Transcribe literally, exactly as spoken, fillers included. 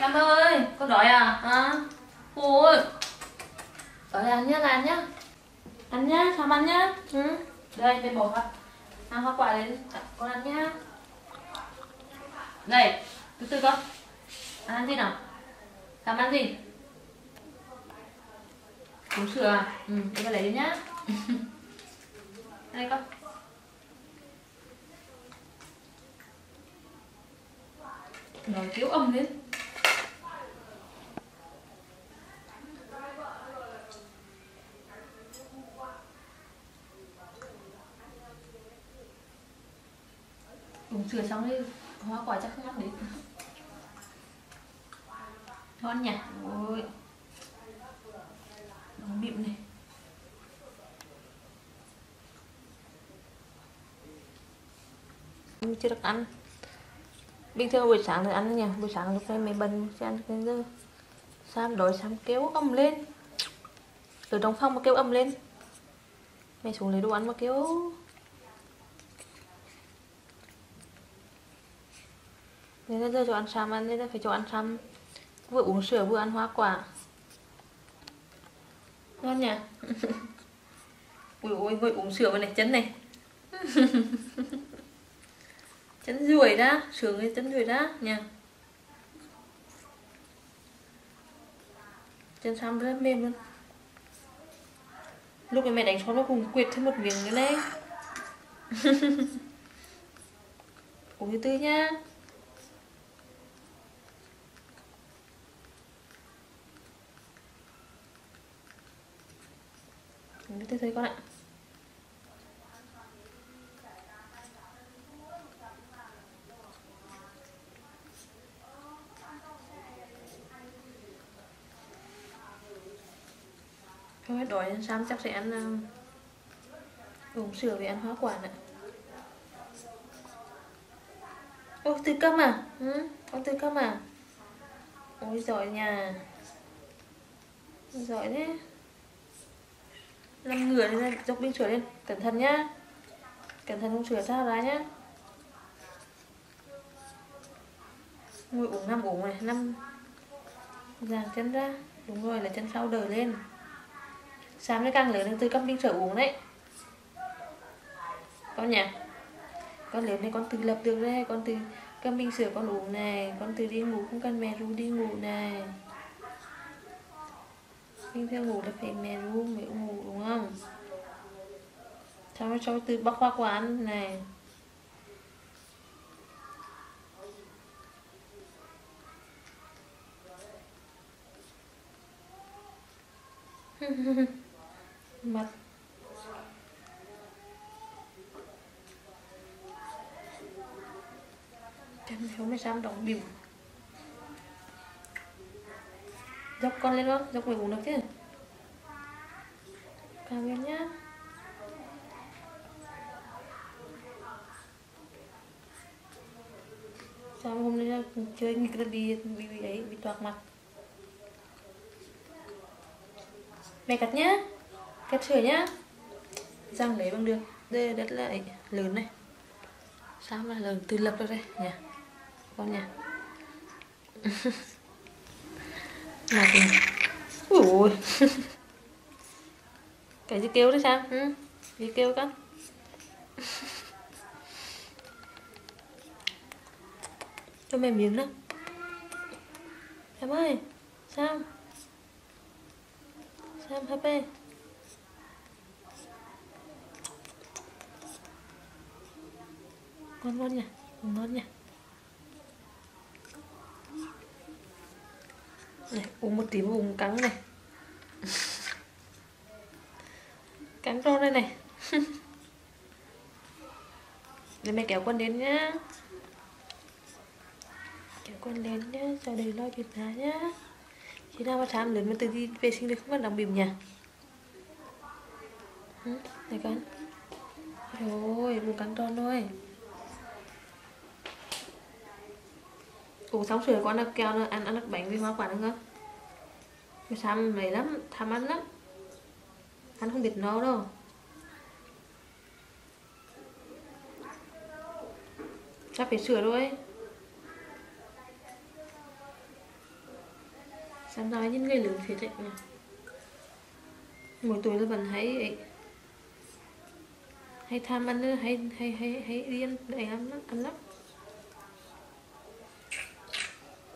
Em ơi, con đói à? À? Ôi, đói là ăn nhá, là ăn nhá. Ăn nhá, Thắm ăn nhá. Ừ. Đây, bên bỏ hoa, ăn hoa quả đấy, con ăn nhá. Này, từ từ con. Ăn gì nào? Thắm ăn gì? Củ sữa à? Ừ, để con lấy đi nhá. Đây con. Nó thiếu âm lên. Uống sữa xong đi, hoa quả chắc không ăn đấy. Ngon nhỉ? Ôi. Nó mịn này. Chưa được ăn. Bình thường buổi sáng thì ăn nhỉ, buổi sáng lúc này mấy bần sẽ ăn đến giờ. Sam đói Sam kêu ầm lên. Từ trong phòng mà kêu ầm lên. Mày xuống lấy đồ ăn mà kêu. Nên là giờ cho ăn Sam ăn, nên là phải cho ăn Sam vừa uống sữa vừa ăn hoa quả. Ngon nhỉ. Ui ôi, vừa uống sữa vào này, chấn này. Chấn ruồi đó, sướng cái chấn ruồi đó nha. Chân Sam rất mềm luôn. Lúc này mẹ đánh xong nó cùng quyệt thêm một miếng nữa đấy. Uống tươi nha. Uống tươi thôi con ạ. Thôi đói Sam chắc sẽ ăn uh, uống sữa với ăn hoa quả nè. Ô từ cơm à? Ừ? Ô từ cơm à? Ôi giỏi nhà. Giỏi thế. Năm người lên ra, dốc binh sửa lên. Cẩn thận nhá. Cẩn thận không sửa sao ra nhá. Ngồi uống năm uống này. Năm dàn chân ra. Đúng rồi là chân sau đời lên. Sam nó càng lớn lên từ cấp binh sở uống đấy con nhỉ. Con lớn này con tự lập được đấy. Con từ cấp binh sở con uống này. Con từ đi ngủ không cần mẹ ru đi ngủ này. Bình thường ngủ là phải mẹ ru mới ngủ đúng không. Sao nó cho từ bắc hoa quán này. Mặt chân thiếu mới Sam đóng bỉu. Dốc con lên không? Dốc mình uống được chứ. Cao lên nhá. Sao hôm nay chơi nghịch là bị bị ấy bị toạc mặt. Mẹ cắt nhá, cắt sửa nhá. Răng đấy bằng được. Đây đất lại lớn này. Sao mà lớn từ lập ra đây nhỉ? Con nhỉ. Mặt này. Ui ôi. Cái gì kêu đấy sao? Ừ? Gì kêu con. Cho mẹ miếng nữa. Em ơi, sao? Sam hấp em. Ngon ngon nhỉ, ngon nhỉ. Này, uống một tí uống cắn này. Cắn rô đây này. Để mẹ kéo con đến nhá. Kéo con đến nhá, sau đấy lo chuyện giá nhá. Khi nào mà Sam lớn mà từ đi vệ sinh thì không cần đóng bìm nhỉ? Này con. Rồi, bụng cắn tròn thôi. Uống xong sữa con ăn kẹo, ăn ăn được bánh với hoa quả nữa không? Mà Sam mày lắm, tham ăn lắm. Ăn không biết no đâu. Chắc phải sửa thôi. Sampainya cái lượng thiệt đấy nha. Mỗi tuổi là mình hãy hãy tham ăn nữa, hãy hãy hãy hãy đi ăn để ăn lắm ăn lắm.